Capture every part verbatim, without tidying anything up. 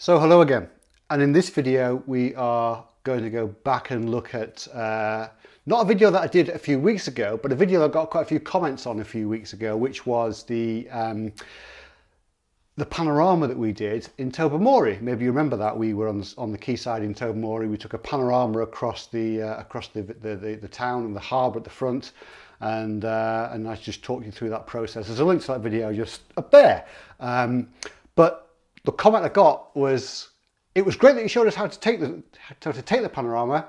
So hello again, and in this video we are going to go back and look at uh, not a video that I did a few weeks ago, but a video that got quite a few comments on a few weeks ago, which was the um, the panorama that we did in Tobermory. Maybe you remember that we were on the, on the quayside in Tobermory. We took a panorama across the uh, across the the, the the town and the harbour at the front, and uh, and I just talked you through that process. There's a link to that video just up there, um, but. The comment I got was, it was great that you showed us how to take the how to take the panorama,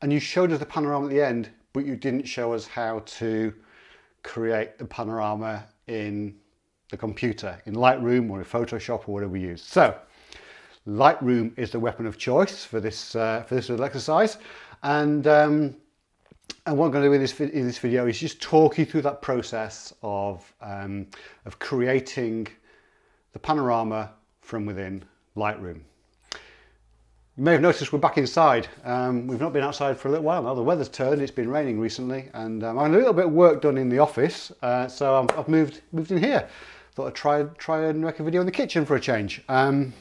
and you showed us the panorama at the end, but you didn't show us how to create the panorama in the computer, in Lightroom or in Photoshop or whatever we use. So, Lightroom is the weapon of choice for this uh, for this little exercise, and um, and what I'm going to do in this in this video is just talk you through that process of um, of creating the panorama from within Lightroom. You may have noticed we're back inside. Um, we've not been outside for a little while now. The weather's turned, it's been raining recently, and um, I had a little bit of work done in the office, uh, so I'm, I've moved moved in here. Thought I'd try, try and make a video in the kitchen for a change. Um,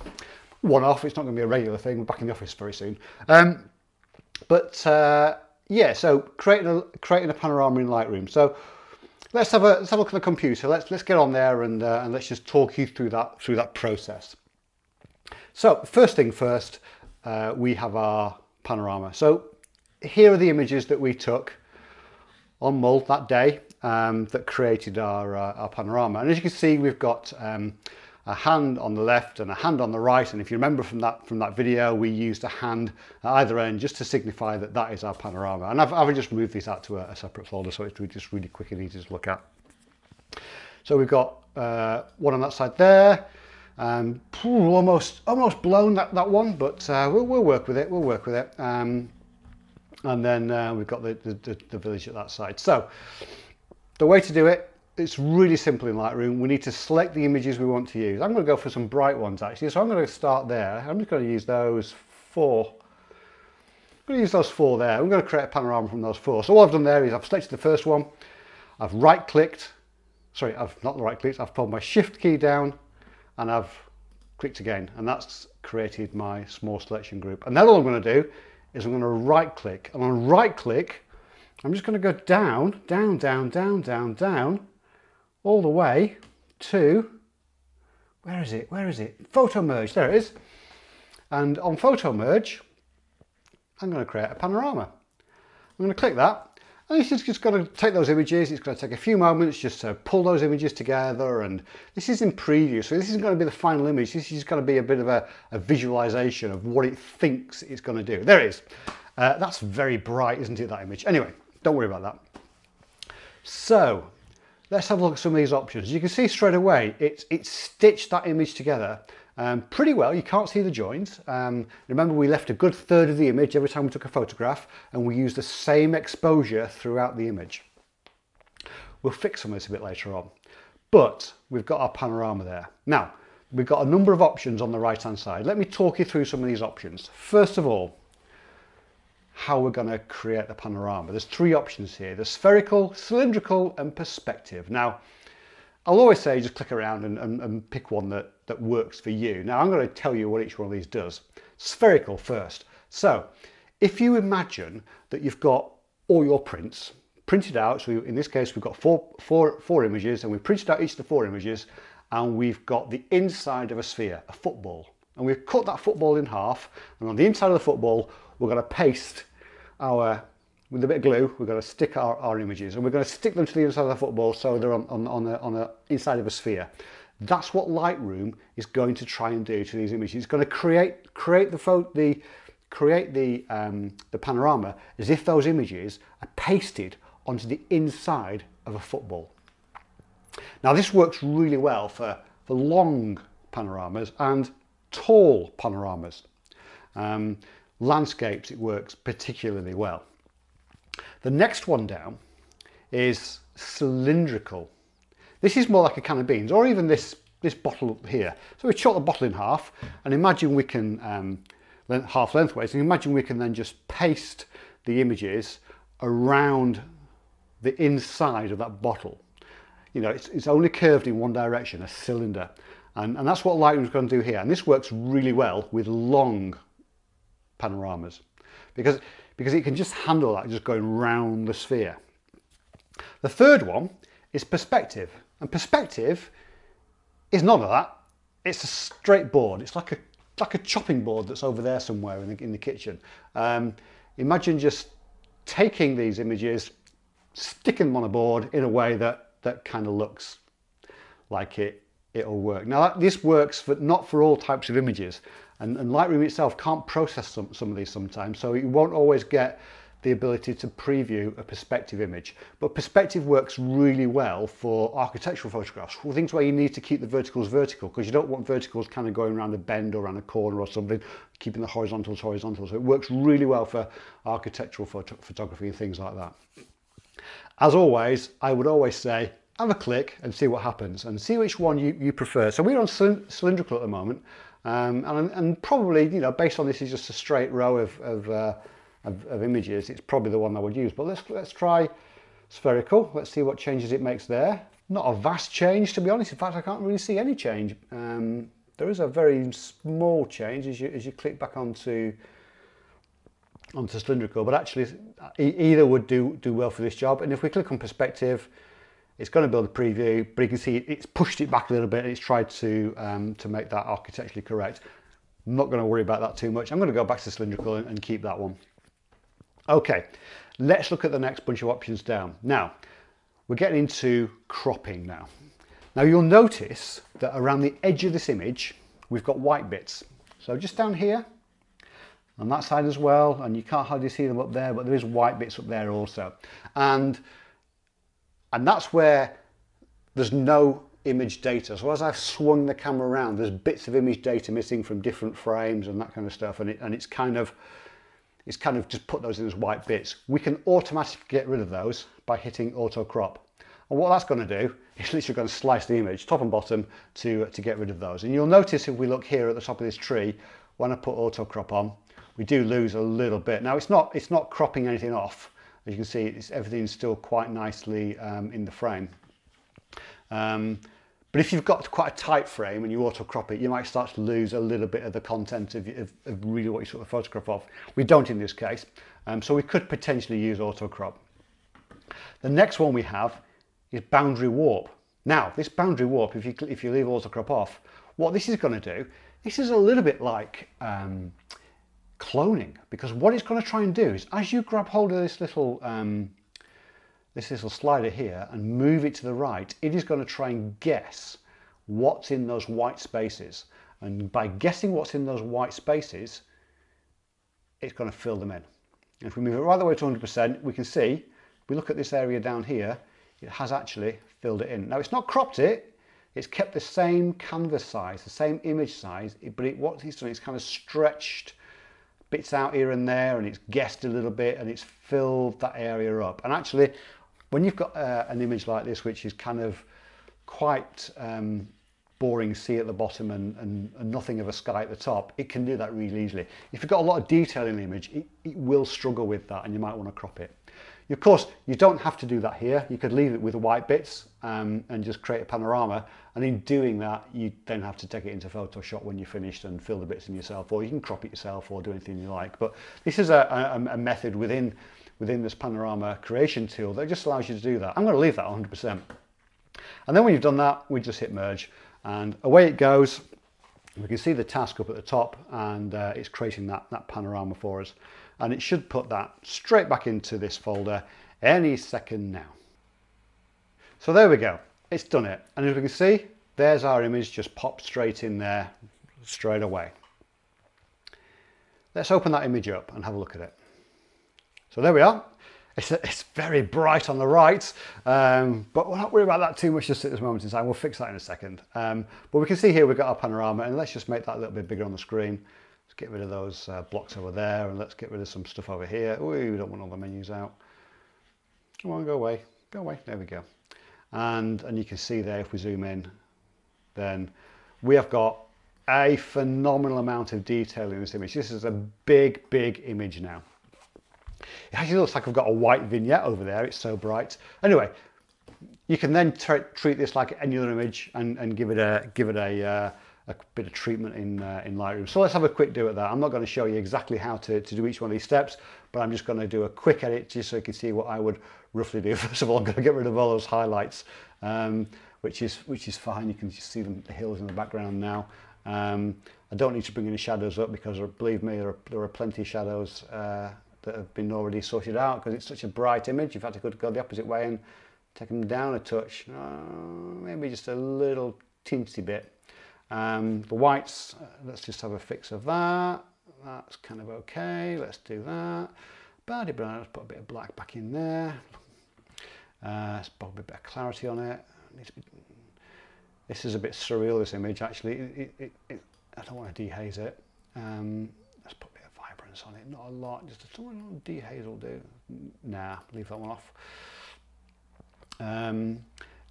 one off, it's not going to be a regular thing. We're back in the office very soon. Um, but uh, yeah, so creating a, creating a panorama in Lightroom. So let's have a let's have a look at the computer. Let's let's get on there and uh, and let's just talk you through that through that process. So first thing first, uh, we have our panorama. So here are the images that we took on mould that day um, that created our uh, our panorama. And as you can see, we've got um, a hand on the left and a hand on the right. And if you remember from that from that video, we used a hand at either end just to signify that that is our panorama. And I've, I've just moved these out to a, a separate folder, so it's just really quick and easy to look at. So we've got uh, one on that side there. Um, almost, almost blown that, that one, but uh, we'll, we'll work with it, we'll work with it. Um, and then uh, we've got the, the, the village at that side. So the way to do it, it's really simple in Lightroom. We need to select the images we want to use. I'm going to go for some bright ones actually, so I'm going to start there. I'm just going to use those four. I'm going to use those four there. I'm going to create a panorama from those four. So all I've done there is I've selected the first one, I've right-clicked, sorry, I've not right-clicked, I've pulled my shift key down, and I've clicked again, and that's created my small selection group. And then all I'm going to do is I'm going to right click, and on right click I'm just going to go down, down, down, down, down, down, all the way to, where is it, where is it, photo merge, there it is. And on photo merge I'm going to create a panorama. I'm going to click that. And this is just going to take those images, it's going to take a few moments just to pull those images together, and this is in preview, so this isn't going to be the final image, this is going to be a bit of a, a visualization of what it thinks it's going to do. There it is. Uh, that's very bright, isn't it, that image? Anyway, don't worry about that. So, let's have a look at some of these options. You can see straight away, it's, it's stitched that image together um, pretty well. You can't see the joins. Um, remember, we left a good third of the image every time we took a photograph, and we used the same exposure throughout the image. We'll fix some of this a bit later on. But we've got our panorama there. Now, we've got a number of options on the right-hand side. Let me talk you through some of these options. First of all, how we're going to create the panorama. There's three options here. There's spherical, cylindrical and perspective. Now, I'll always say just click around and, and, and pick one that, that works for you. Now, I'm going to tell you what each one of these does. Spherical first. So, if you imagine that you've got all your prints printed out, so in this case we've got four, four, four images, and we've printed out each of the four images, and we've got the inside of a sphere, a football. And we've cut that football in half, and on the inside of the football we're going to paste our, with a bit of glue, we're going to stick our, our images, and we're going to stick them to the inside of the football so they're on, on, on, a, on a inside of a sphere. That's what Lightroom is going to try and do to these images. It's going to create create the photo, the create the um, the panorama as if those images are pasted onto the inside of a football. Now this works really well for for long panoramas and tall panoramas. Um, Landscapes, it works particularly well. The next one down is cylindrical. This is more like a can of beans, or even this this bottle here. So we chop the bottle in half, and imagine we can um, length, half lengthways, and imagine we can then just paste the images around the inside of that bottle. You know, it's, it's only curved in one direction, a cylinder, And, and that's what Lightroom's going to do here. And this works really well with long panoramas because, because it can just handle that, just going round the sphere. The third one is perspective. And perspective is none of that. It's a straight board. It's like a, like a chopping board that's over there somewhere in the, in the kitchen. Um, imagine just taking these images, sticking them on a board in a way that, that kind of looks like it, it'll work. Now that, this works for, not for all types of images, and, and Lightroom itself can't process some, some of these sometimes, so you won't always get the ability to preview a perspective image. But perspective works really well for architectural photographs, for things where you need to keep the verticals vertical, because you don't want verticals kind of going around a bend or around a corner or something, keeping the horizontals horizontal. So it works really well for architectural photo photography and things like that. As always, I would always say, have a click and see what happens, and see which one you, you prefer. So we're on cylindrical at the moment, um, and, and probably, you know, based on this is just a straight row of, of uh, Of, of images, it's probably the one I would use. But let's let's try spherical. Let's see what changes it makes there. Not a vast change, to be honest. In fact, I can't really see any change. Um, there is a very small change as you as you click back onto onto cylindrical. But actually, either would do do well for this job. And if we click on perspective, it's going to build a preview. But you can see it's pushed it back a little bit. And it's tried to um, to make that architecturally correct. I'm not going to worry about that too much. I'm going to go back to cylindrical and, and keep that one. Okay, let's look at the next bunch of options down. Now, we're getting into cropping now. Now you'll notice that around the edge of this image, we've got white bits. So just down here, on that side as well, and you can't hardly see them up there, but there is white bits up there also. And, and that's where there's no image data. So as I've swung the camera around, there's bits of image data missing from different frames and that kind of stuff, and, it, and it's kind of, it's kind of just put those in as white bits. We can automatically get rid of those by hitting auto crop. And what that's going to do is literally going to slice the image top and bottom to, to get rid of those. And you'll notice if we look here at the top of this tree, when I put auto crop on, we do lose a little bit. Now it's not, it's not cropping anything off. As you can see, it's, everything's still quite nicely um, in the frame. Um, But if you've got quite a tight frame and you auto crop it, you might start to lose a little bit of the content of, of, of really what you sort of photograph of. We don't in this case, um, so we could potentially use auto crop. The next one we have is boundary warp. Now, this boundary warp, if you if you leave auto crop off, what this is going to do, this is a little bit like um, cloning, because what it's going to try and do is, as you grab hold of this little um, this little slider here and move it to the right, it is going to try and guess what's in those white spaces. And by guessing what's in those white spaces, it's going to fill them in. And if we move it right the way to one hundred percent, we can see, if we look at this area down here, it has actually filled it in. Now it's not cropped it, it's kept the same canvas size, the same image size, but it, what it's done is kind of stretched bits out here and there, and it's guessed a little bit, and it's filled that area up. And actually, when you've got uh, an image like this, which is kind of quite um, boring sea at the bottom and, and, and nothing of a sky at the top, it can do that really easily. If you've got a lot of detail in the image, it, it will struggle with that, and you might want to crop it. Of course, you don't have to do that here. You could leave it with white bits um, and just create a panorama. And in doing that, you then have to take it into Photoshop when you're finished and fill the bits in yourself, or you can crop it yourself or do anything you like. But this is a, a, a method within, within this panorama creation tool that just allows you to do that. I'm going to leave that one hundred percent. And then when you've done that, we just hit merge and away it goes. We can see the task up at the top, and uh, it's creating that, that panorama for us. And it should put that straight back into this folder any second now. So there we go, it's done it. And as we can see, there's our image just popped straight in there, straight away. Let's open that image up and have a look at it. So there we are. It's, it's very bright on the right, um, but we're not worried about that too much just at this moment in time. We'll fix that in a second. Um, but we can see here we've got our panorama, and let's just make that a little bit bigger on the screen. Let's get rid of those uh, blocks over there, and let's get rid of some stuff over here. Ooh, we don't want all the menus out. Come on, go away, go away. There we go. And, and you can see there, if we zoom in, then we have got a phenomenal amount of detail in this image. This is a big, big image now. It actually looks like I've got a white vignette over there, it's so bright. Anyway, You can then treat this like any other image and, and give it a give it a, uh, a bit of treatment in uh, in Lightroom. So let's have a quick do at that. I'm not going to show you exactly how to, to do each one of these steps, but I'm just going to do a quick edit just so you can see what I would roughly do. First of all, I'm going to get rid of all those highlights, um, which is which is fine. You can just see them, the hills in the background now. Um, I don't need to bring any shadows up because, believe me, there are, there are plenty of shadows uh, that have been already sorted out because it's such a bright image. In fact, I could go the opposite way and take them down a touch, uh, maybe just a little teensy bit. Um, the whites, uh, let's just have a fix of that. That's kind of okay. Let's do that. Body brown, let's put a bit of black back in there. Uh, let's put a bit of clarity on it. This is a bit surreal, this image, actually. It, it, it, I don't want to dehaze it. Um, let's put a bit of vibrance on it. Not a lot, just a little dehaze will do. Nah, leave that one off. Um,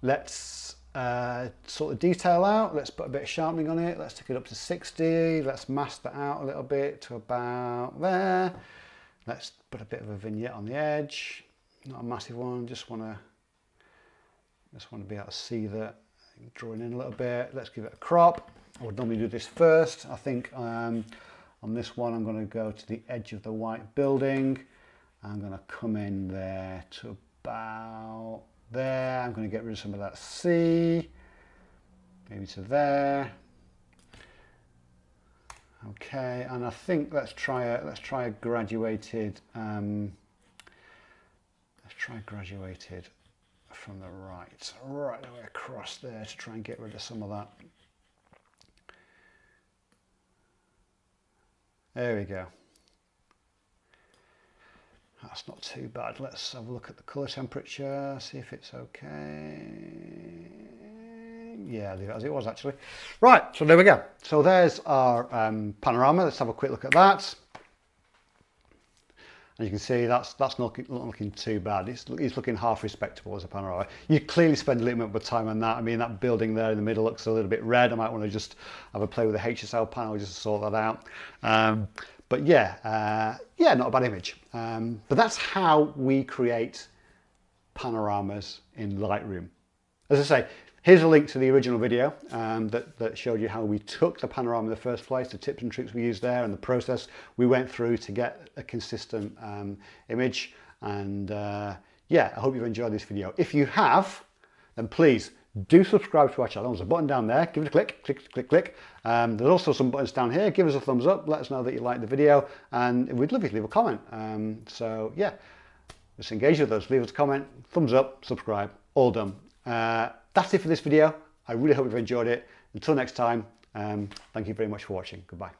let's uh, sort the detail out. Let's put a bit of sharpening on it. Let's take it up to sixty. Let's mask that out a little bit to about there. Let's put a bit of a vignette on the edge. Not a massive one. Just want to just want to be able to see that. Drawing in a little bit. Let's give it a crop. I would normally do this first. I think um, on this one I'm going to go to the edge of the white building. I'm going to come in there to about there. I'm going to get rid of some of that sea, maybe to there. Okay, and I think let's try a let's try a graduated. Um, let's try graduated from the right, right the way across there to try and get rid of some of that. There we go. That's not too bad. Let's have a look at the colour temperature, see if it's okay. Yeah, leave it as it was actually. Right, so there we go. So there's our um, panorama. Let's have a quick look at that. As you can see, that's that's not, not looking too bad. It's, it's looking half respectable as a panorama. You clearly spend a little bit of time on that. I mean, that building there in the middle looks a little bit red. I might want to just have a play with the H S L panel just to sort that out. Um, but yeah, uh, yeah, not a bad image. Um, but that's how we create panoramas in Lightroom. As I say, here's a link to the original video um, that, that showed you how we took the panorama in the first place, the tips and tricks we used there and the process we went through to get a consistent um, image. And uh, yeah, I hope you've enjoyed this video. If you have, then please do subscribe to our channel. There's a button down there, give it a click, click, click, click. Um, there's also some buttons down here. Give us a thumbs up, let us know that you liked the video and we'd love you to leave a comment. Um, so yeah, just engage with us, leave us a comment, thumbs up, subscribe, all done. Uh, That's it for this video. I really hope you've enjoyed it. Until next time, um, thank you very much for watching. Goodbye.